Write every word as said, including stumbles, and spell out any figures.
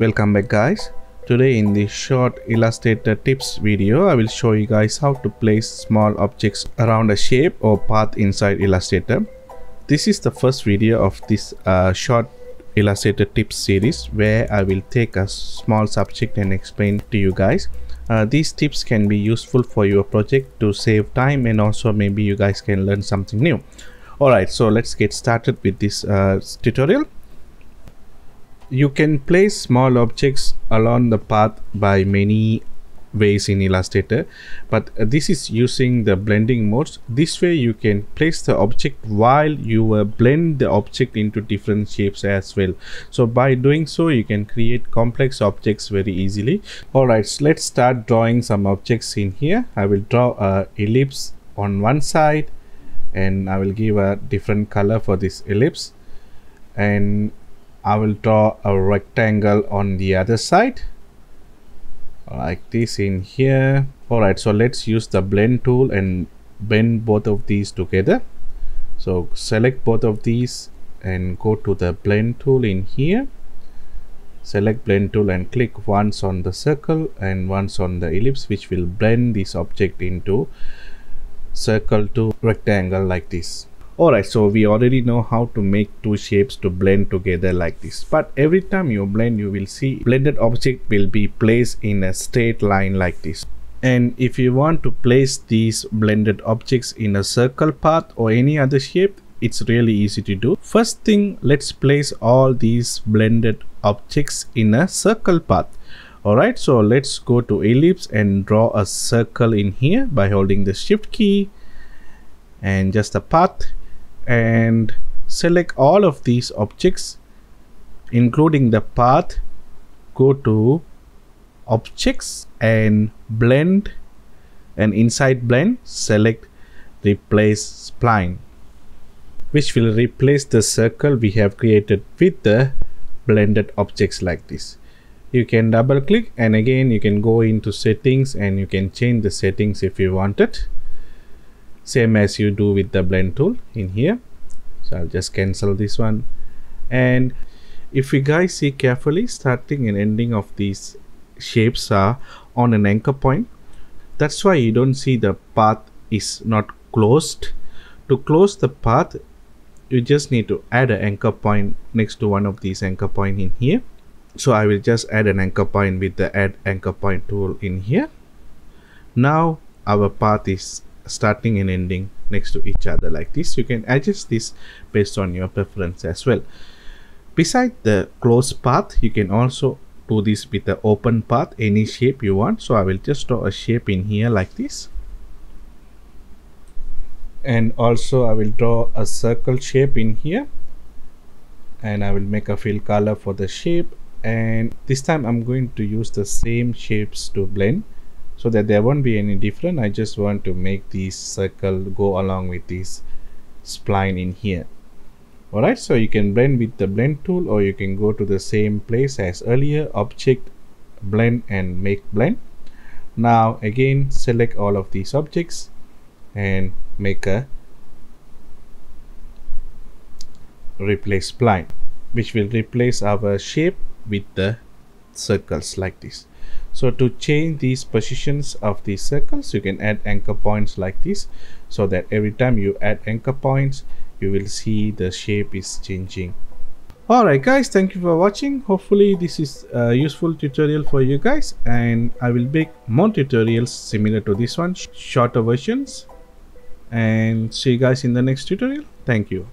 Welcome back guys. Today in this short Illustrator tips video, I will show you guys how to place small objects around a shape or path inside Illustrator. This is the first video of this uh, short Illustrator tips series where I will take a small subject and explain to you guys. Uh, these tips can be useful for your project to save time, and also maybe you guys can learn something new. Alright, so let's get started with this uh, tutorial. You can place small objects along the path by many ways in Illustrator, but this is using the blending modes. This way you can place the object while you uh, blend the object into different shapes as well. So by doing so, you can create complex objects very easily. Alright, so let's start drawing some objects in here. I will draw an ellipse on one side, and I will give a different color for this ellipse, and I will draw a rectangle on the other side like this in here. Alright, so let's use the blend tool and bend both of these together. So select both of these and go to the blend tool in here, select blend tool and click once on the circle and once on the ellipse, which will blend this object into circle to rectangle like this. Alright, so we already know how to make two shapes to blend together like this. But every time you blend, you will see blended object will be placed in a straight line like this. And if you want to place these blended objects in a circle path or any other shape, it's really easy to do. First thing, let's place all these blended objects in a circle path. Alright, so let's go to ellipse and draw a circle in here by holding the shift key and just a path. And select all of these objects including the path, go to objects and blend, and inside blend select replace spline, which will replace the circle we have created with the blended objects like this. You can double click, and again you can go into settings and you can change the settings if you want it, same as you do with the blend tool in here. So I'll just cancel this one. And if you guys see carefully, starting and ending of these shapes are on an anchor point. That's why you don't see the path is not closed. To close the path, you just need to add an anchor point next to one of these anchor point in here. So I will just add an anchor point with the add anchor point tool in here. Now our path is starting and ending next to each other like this. You can adjust this based on your preference as well. Beside the closed path, you can also do this with the open path, any shape you want. So I will just draw a shape in here like this, and also I will draw a circle shape in here, and I will make a fill color for the shape. And this time I'm going to use the same shapes to blend, so that there won't be any different. I just want to make this circle go along with this spline in here. Alright, so you can blend with the blend tool, or you can go to the same place as earlier, object, blend and make blend. Now again select all of these objects and make a replace spline, which will replace our shape with the circles like this. So to change these positions of these circles, you can add anchor points like this, so that every time you add anchor points, you will see the shape is changing. Alright guys, thank you for watching. Hopefully this is a useful tutorial for you guys, and I will make more tutorials similar to this one, shorter versions. And see you guys in the next tutorial. Thank you.